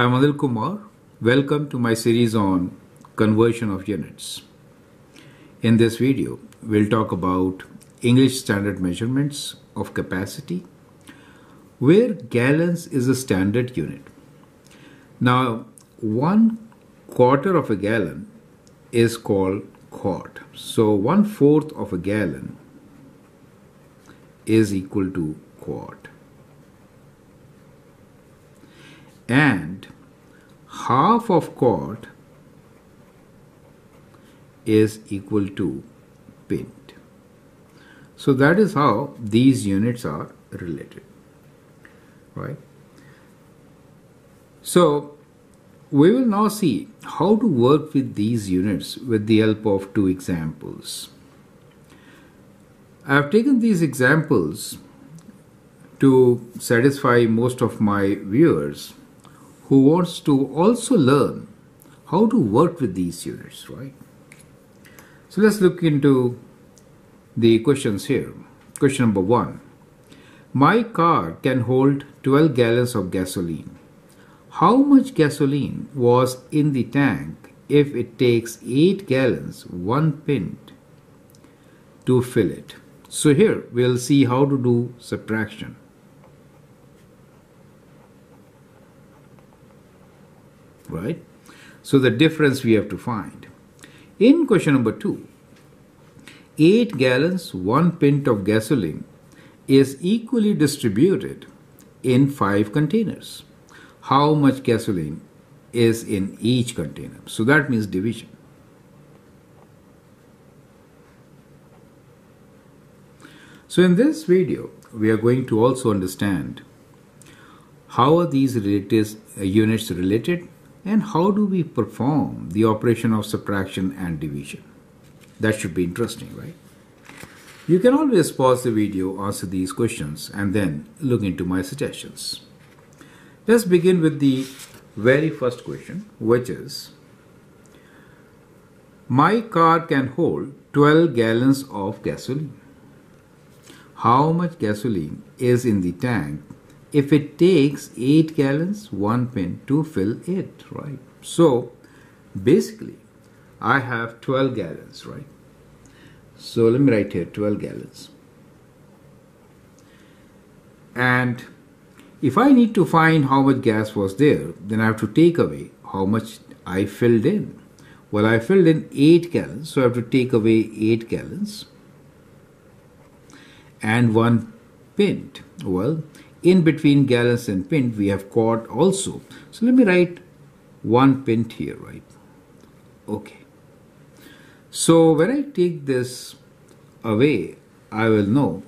I am Anil Kumar. Welcome to my series on conversion of units. In this video, we'll talk about English standard measurements of capacity, where gallons is a standard unit. Now, 1/4 of a gallon is called quart. So 1/4 of a gallon is equal to quart. And half of quart is equal to pint. So that is how these units are related, right? So we will now see how to work with these units with the help of two examples. I have taken these examples to satisfy most of my viewers who wants to also learn how to work with these units, right? So let's look into the questions here. Question number 1. My car can hold 12 gallons of gasoline. How much gasoline was in the tank if it takes 8 gallons, 1 pint, to fill it? So here we'll see how to do subtraction. Right? So the difference we have to find. In question number 2, 8 gallons, 1 pint of gasoline is equally distributed in 5 containers. How much gasoline is in each container? So that means division. So in this video, we are going to also understand how are these units related and how do we perform the operation of subtraction and division. That should be interesting, right? You can always pause the video, answer these questions, and then look into my suggestions. Let's begin with the very first question, which is, my car can hold 12 gallons of gasoline. How much gasoline is in the tank if it takes 8 gallons, 1 pint to fill it, right? So basically, I have 12 gallons, right? So let me write here 12 gallons. And if I need to find how much gas was there, then I have to take away how much I filled in. Well, I filled in 8 gallons, so I have to take away 8 gallons and 1 pint. Well, in between gallons and pint, we have quart also. So let me write 1 pint here, right? Okay. So when I take this away, I will know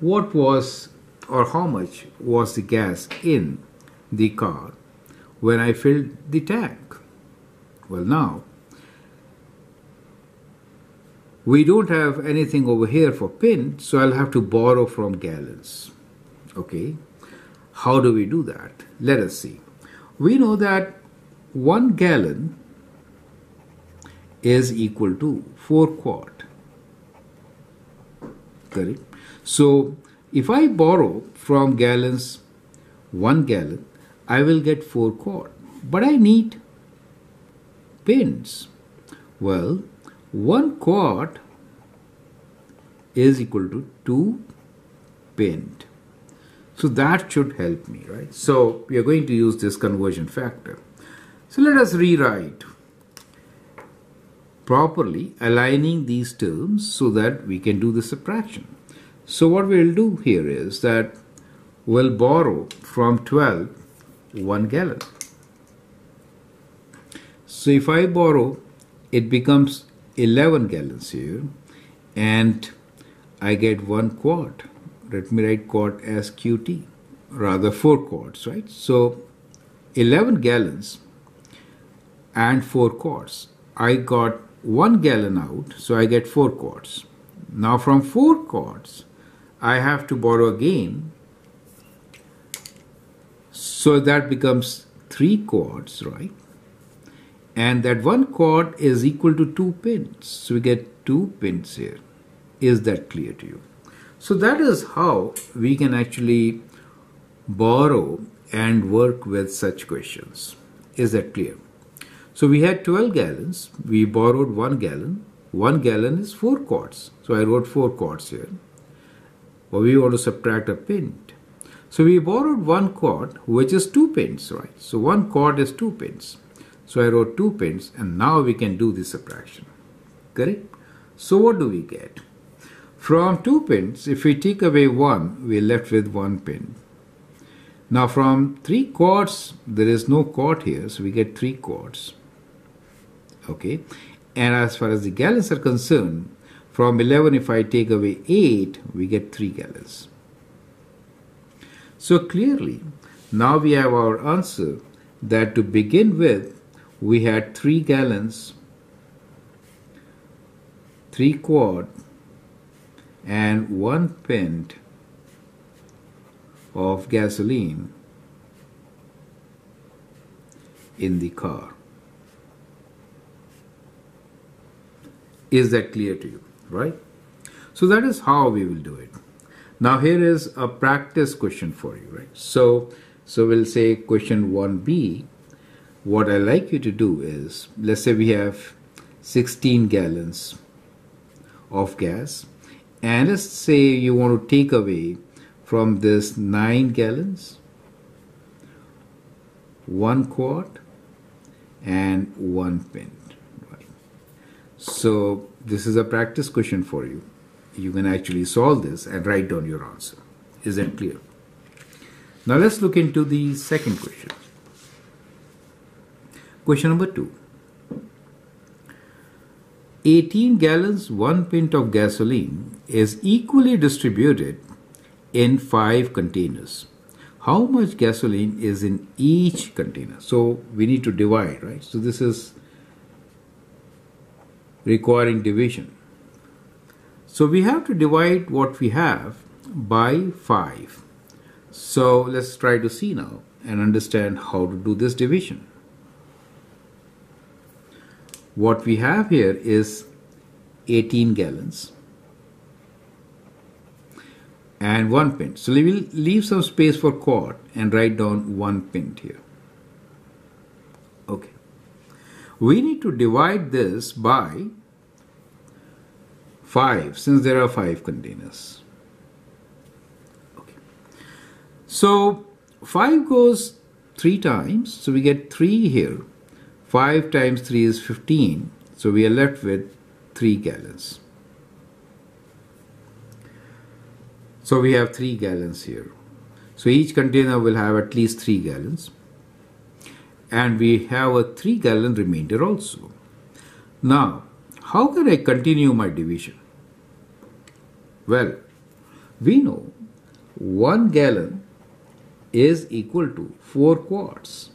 what was or how much was the gas in the car when I filled the tank. Well, now, we don't have anything over here for pint, so I'll have to borrow from gallons. Okay, how do we do that? Let us see. We know that 1 gallon is equal to 4 quart. Correct? So, if I borrow from gallons 1 gallon, I will get 4 quart. But I need pints. Well, 1 quart is equal to 2 pint. So that should help me, right? So we are going to use this conversion factor. So let us rewrite properly, aligning these terms so that we can do the subtraction. So what we'll do here is that we'll borrow from 12, 1 gallon. So if I borrow, it becomes 11 gallons here and I get 1 quart. Let me write quart as QT, rather 4 quarts, right? So 11 gallons and 4 quarts. I got 1 gallon out, so I get 4 quarts. Now from 4 quarts, I have to borrow again, so that becomes 3 quarts, right? And that 1 quart is equal to 2 pints, so we get 2 pints here. Is that clear to you? So that is how we can actually borrow and work with such questions. Is that clear? So we had 12 gallons. We borrowed 1 gallon. 1 gallon is 4 quarts. So I wrote 4 quarts here. Well, we want to subtract a pint. So we borrowed 1 quart, which is 2 pints, right? So 1 quart is 2 pints. So I wrote 2 pints, and now we can do the subtraction. Correct? So what do we get? From 2 pints, if we take away 1, we are left with 1 pint. Now from 3 quarts, there is no quart here, so we get 3 quarts. Okay, and as far as the gallons are concerned, from 11, if I take away 8, we get 3 gallons. So clearly, now we have our answer that to begin with, we had 3 gallons, 3 quart, and 1 pint of gasoline in the car. Is that clear to you, right? So that is how we will do it. Now here is a practice question for you, right? So we'll say question 1B. What I like you to do is, let's say we have 16 gallons of gas, and let's say you want to take away from this 9 gallons, 1 quart and 1 pint. Right. So this is a practice question for you. You can actually solve this and write down your answer. Is that clear? Now let's look into the second question. Question number 2. 18 gallons, 1 pint of gasoline is equally distributed in 5 containers. How much gasoline is in each container? So we need to divide, right? So this is requiring division. So we have to divide what we have by 5. So let's try to see now and understand how to do this division. What we have here is 18 gallons and 1 pint. So we will leave some space for quart and write down 1 pint here. Okay. We need to divide this by 5 since there are 5 containers. Okay. So 5 goes 3 times, so we get 3 here. 5 times 3 is 15, so we are left with 3 gallons. So we have 3 gallons here. So each container will have at least 3 gallons. And we have a 3 gallon remainder also. Now, how can I continue my division? Well, we know 1 gallon is equal to 4 quarts.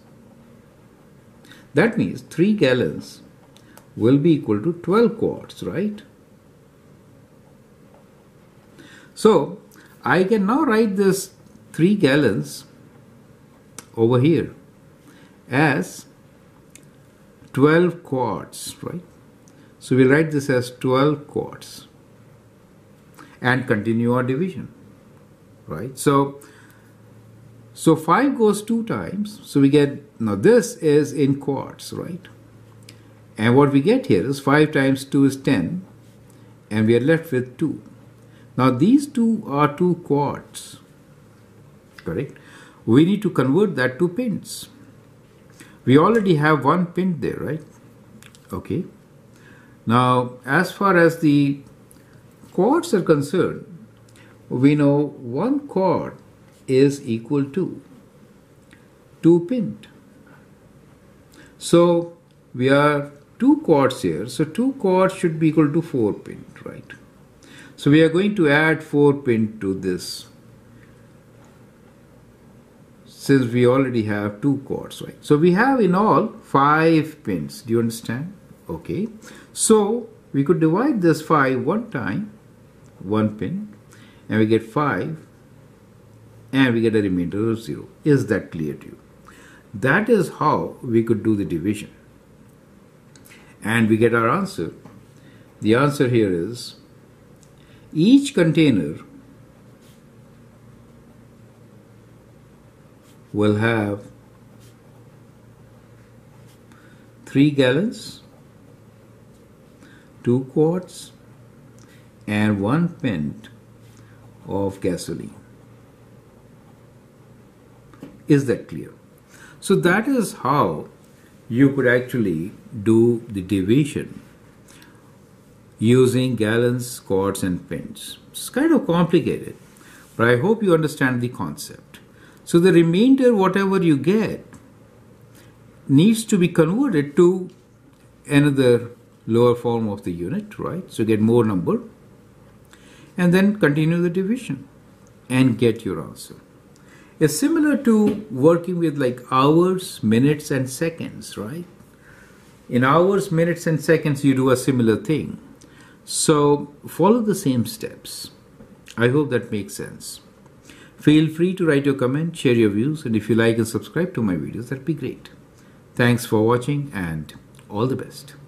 That means 3 gallons will be equal to 12 quarts, right? So I can now write this 3 gallons over here as 12 quarts, right? So we write this as 12 quarts and continue our division, right? So 5 goes 2 times, so we get, now this is in quarts, right? And what we get here is 5 times 2 is 10, and we are left with 2. Now these 2 are 2 quarts, correct? We need to convert that to pints. We already have 1 pint there, right? Okay. Now, as far as the quarts are concerned, we know 1 quart is equal to 2 pint. So we are 2 quarts here, so 2 quarts should be equal to 4 pint, right? So we are going to add 4 pint to this since we already have 2 quarts, right? So we have in all 5 pints. Do you understand? Okay. So we could divide this 5 one time, 1 pint, and we get 5. And we get a remainder of 0. Is that clear to you? That is how we could do the division. And we get our answer. The answer here is each container will have 3 gallons, 2 quarts and 1 pint of gasoline. Is that clear? So that is how you could actually do the division using gallons, quarts and pints. It's kind of complicated, but I hope you understand the concept. So the remainder, whatever you get, needs to be converted to another lower form of the unit, right? So get more number and then continue the division and get your answer. It's similar to working with like hours, minutes and seconds, right? In hours, minutes and seconds you do a similar thing. So follow the same steps. I hope that makes sense. Feel free to write your comment, share your views, and if you like and subscribe to my videos, that'd be great. Thanks for watching and all the best.